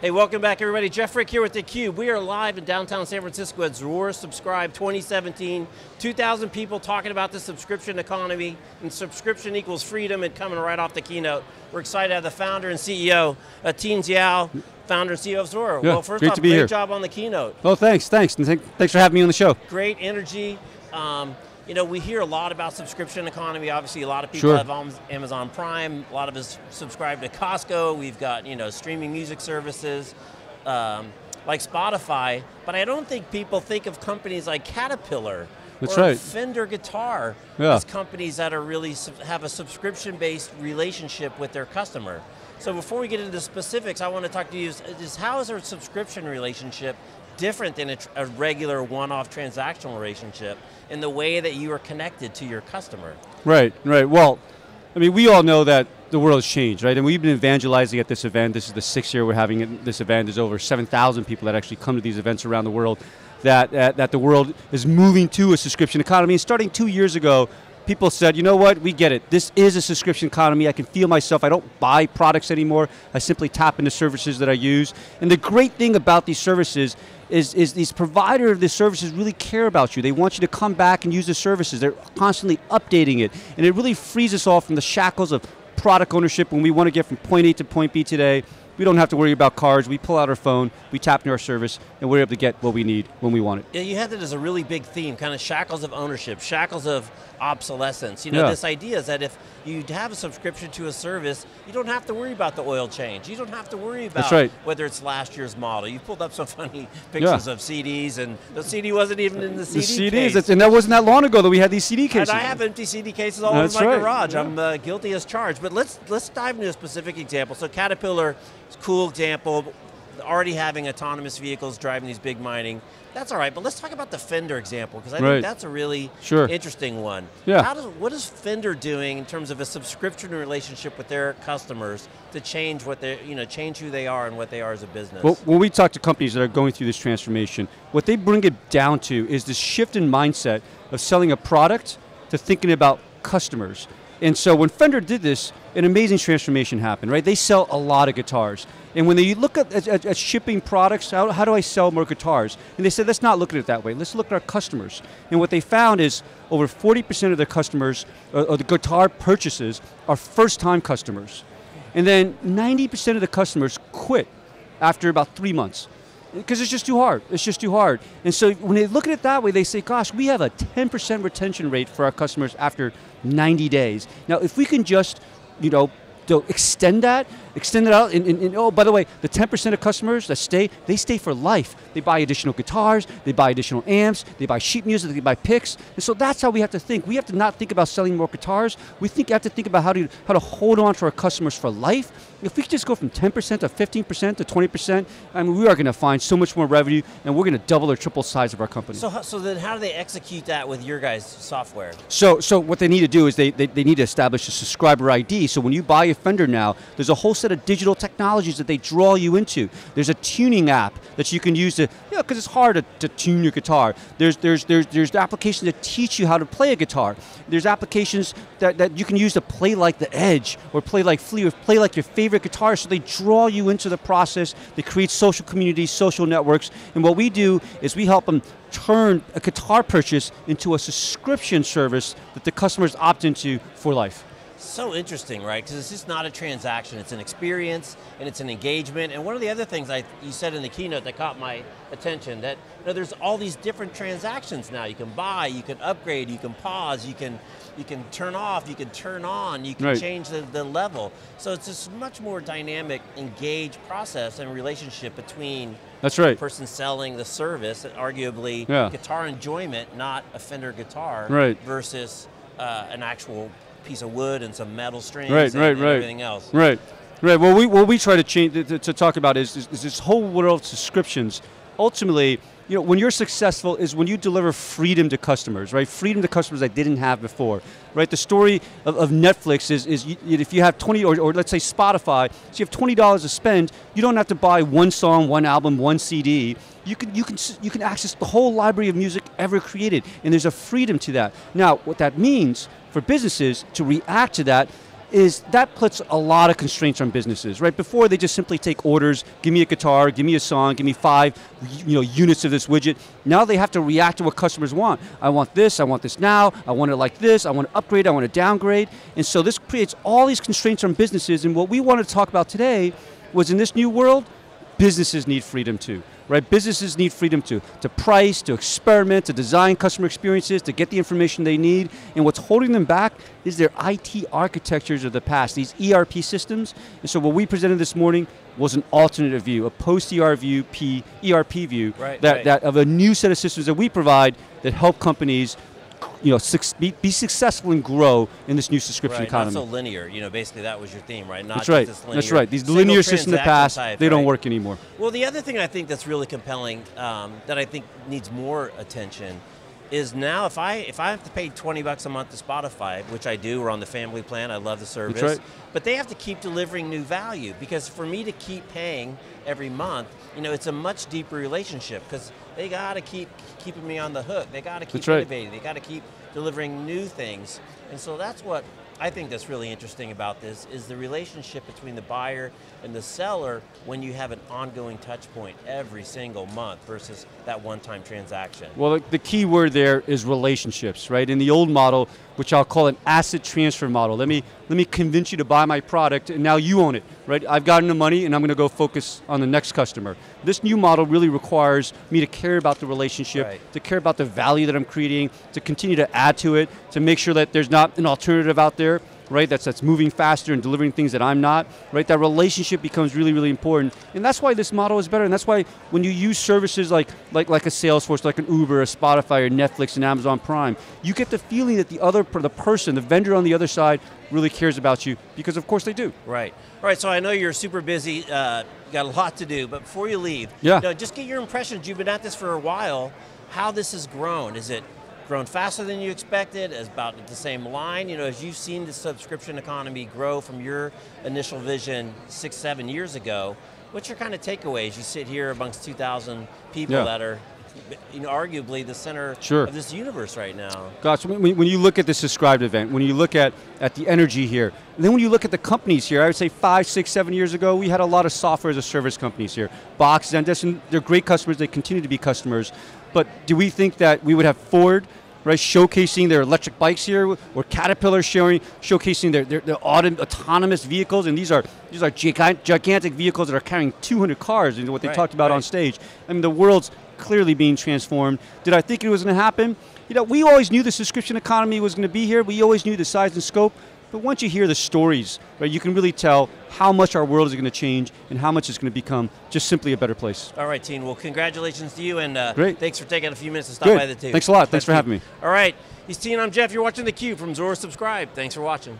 Hey, welcome back everybody. Jeff Frick here with theCUBE. We are live in downtown San Francisco at Zuora Subscribed 2017. 2,000 people talking about the subscription economy, and subscription equals freedom, and coming right off the keynote. We're excited to have the founder and CEO, Tien Tzuo, founder and CEO of Zuora. Yeah, well, first off, great job on the keynote. Oh, thanks. And thanks for having me on the show. Great energy. You know, we hear a lot about subscription economy. Obviously, a lot of people have Amazon Prime. A lot of us subscribe to Costco. We've got, you know, streaming music services like Spotify. But I don't think people think of companies like Caterpillar or Fender Guitar as companies that are really have a subscription-based relationship with their customer. So before we get into specifics, I want to talk to you is how is our subscription relationship different than a regular one-off transactional relationship in the way that you are connected to your customer? Right, well, I mean, we all know that the world's changed, right? And we've been evangelizing at this event. This is the 6th year we're having it. This event. There's over 7,000 people that actually come to these events around the world, that the world is moving to a subscription economy. And starting 2 years ago, people said, you know what, we get it. This is a subscription economy. I can feel myself. I don't buy products anymore. I simply tap into services that I use. And the great thing about these services is these providers of the services really care about you. They want you to come back and use the services. They're constantly updating it. And it really frees us all from the shackles of product ownership. When we want to get from point A to point B today, we don't have to worry about cards. We pull out our phone, we tap into our service, and we're able to get what we need when we want it. Yeah, you had that as a really big theme, kind of shackles of ownership, shackles of obsolescence. You know, this idea is that if you have a subscription to a service, you don't have to worry about the oil change. You don't have to worry about whether it's last year's model. You pulled up some funny pictures of CDs, and the CD wasn't even in the CD case. And that wasn't that long ago that we had these CD cases. And I have empty CD cases all over my garage. I'm guilty as charged. But let's dive into a specific example. So Caterpillar, cool example, already having autonomous vehicles driving these big mining. That's all right, but let's talk about the Fender example, because I think that's a really interesting one. Yeah. What is Fender doing in terms of a subscription relationship with their customers to change what they, you know, change who they are and what they are as a business? Well, when we talk to companies that are going through this transformation, what they bring it down to is this shift in mindset of selling a product to thinking about customers. And so when Fender did this, an amazing transformation happened, right? They sell a lot of guitars. And when they look at shipping products, how do I sell more guitars? And they said, let's not look at it that way. Let's look at our customers. And what they found is over 40% of their customers, or the guitar purchases, are first-time customers. And then 90% of the customers quit after about 3 months. Because it's just too hard, And so when they look at it that way, they say, gosh, we have a 10% retention rate for our customers after 90 days. Now, if we can just, you know, extend it out, and oh, by the way, the 10% of customers that stay, they stay for life. They buy additional guitars, they buy additional amps, they buy sheet music, they buy picks, and so that's how we have to think. We have to not think about selling more guitars, we have to think about how to hold on to our customers for life. If we could just go from 10% to 15% to 20%, I mean, we are going to find so much more revenue, and we're going to double or triple size of our company. So then how do they execute that with your guys' software? So what they need to do is they need to establish a subscriber ID, so when you buy a Fender now, there's a whole set of digital technologies that they draw you into. There's a tuning app that you can use to, you know, because it's hard to tune your guitar. There's applications that teach you how to play a guitar. There's applications that you can use to play like The Edge, or play like Flea, or play like your favorite guitar, so they draw you into the process. They create social communities, social networks, and what we do is we help them turn a guitar purchase into a subscription service that the customers opt into for life. So interesting, right? Because it's just not a transaction, it's an experience, and it's an engagement. And one of the other things you said in the keynote that caught my attention, that you know, there's all these different transactions now. You can buy, you can upgrade, you can pause, you can turn off, you can turn on, you can change the level. So it's this much more dynamic, engaged process and relationship between the person selling the service, and arguably guitar enjoyment, not a Fender guitar, versus an actual piece of wood and some metal strings and everything else. Right. Well, what we try to change to talk about is this whole world of subscriptions. Ultimately, you know, when you're successful is when you deliver freedom to customers, right? Freedom to customers they didn't have before, right? The story of Netflix is if you have 20, or let's say Spotify, so you have $20 to spend, you don't have to buy one song, one album, one CD. You can access the whole library of music ever created, and there's a freedom to that. Now, what that means for businesses to react to that is that puts a lot of constraints on businesses, right? Before they just simply take orders, give me a guitar, give me a song, give me 5 units of this widget. Now they have to react to what customers want. I want this now, I want it like this, I want to upgrade, I want to downgrade. And so this creates all these constraints on businesses, and what we wanted to talk about today was in this new world, businesses need freedom too, right? Businesses need freedom to price, to experiment, to design customer experiences, to get the information they need, and what's holding them back is their IT architectures of the past, these ERP systems, and so what we presented this morning was an alternative view, a post-ERP view, that of a new set of systems that we provide that help companies be successful and grow in this new subscription economy. Not so linear, basically that was your theme, right? Not just linear. That's right, these linear systems in the past, they don't work anymore. Well, the other thing I think that's really compelling, that I think needs more attention, is now if I have to pay $20 a month to Spotify, which I do, we're on the family plan, I love the service, but they have to keep delivering new value, because for me to keep paying every month, it's a much deeper relationship, because they got to keep keeping me on the hook, they got to keep innovating, they got to keep delivering new things, and so that's what I think that's really interesting about this, is the relationship between the buyer and the seller when you have an ongoing touch point every single month versus that one-time transaction. Well, the key word there is relationships, right? In the old model, which I'll call an asset transfer model. Let me convince you to buy my product, and now you own it, right? I've gotten the money, and I'm going to go focus on the next customer. This new model really requires me to care about the relationship, to care about the value that I'm creating, to continue to add to it, to make sure that there's not an alternative out there, right? That's moving faster and delivering things that I'm not, right? That relationship becomes really, really important. And that's why this model is better, and that's why when you use services like a Salesforce, like an Uber, a Spotify, or Netflix and Amazon Prime, you get the feeling that the person, the vendor on the other side, really cares about you, because of course they do. Right, all right, so I know you're super busy, got a lot to do, but before you leave, just get your impressions, you've been at this for a while, how this has grown. Is it grown faster than you expected, as about at the same line, as you've seen the subscription economy grow from your initial vision 6, 7 years ago, what's your kind of takeaway as you sit here amongst 2,000 people that are arguably the center of this universe right now? Gosh, when you look at the subscribed event, when you look at the energy here, and then when you look at the companies here, I would say 5, 6, 7 years ago, we had a lot of software as a service companies here. Box, Zendesk, and they're great customers, they continue to be customers, but do we think that we would have Ford, right, showcasing their electric bikes here, or Caterpillar showcasing their autonomous vehicles, and these are gigantic vehicles that are carrying 200 cars, and what they talked about on stage. I mean, the world's clearly being transformed. Did I think it was going to happen? We always knew the subscription economy was going to be here, we always knew the size and scope, but once you hear the stories, right, you can really tell how much our world is going to change and how much it's going to become just simply a better place. All right, Tien, well congratulations to you, and thanks for taking a few minutes to stop by the tube. Thanks a lot, thanks for having me. All right, he's Tien, I'm Jeff, you're watching theCUBE from Zuora Subscribed. Thanks for watching.